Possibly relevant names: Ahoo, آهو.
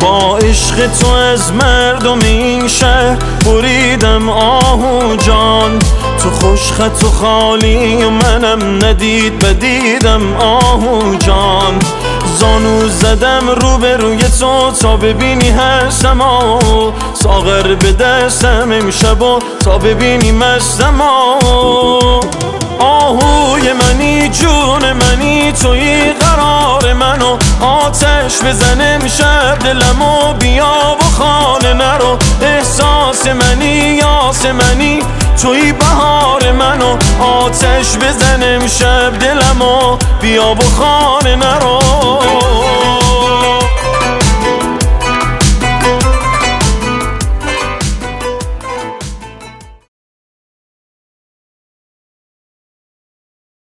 با عشق تو از مردم این شهر بریدم آهو جان، تو خوش خط و خالی و منم ندید بدیدم آهو جان. زانو زدم روبروی تو تا ببینی هستم آهو، ساغر به دستم امشب و تا ببینی مستم آهو. آهوی منی، جون منی، توی قرار منو، آتش بزنه امشب دلمو، بیا و خانه نرو. احساس منی، یاس منی، توی بهار منو، آتش بزنه امشب دلمو، بیا و خانه نرو.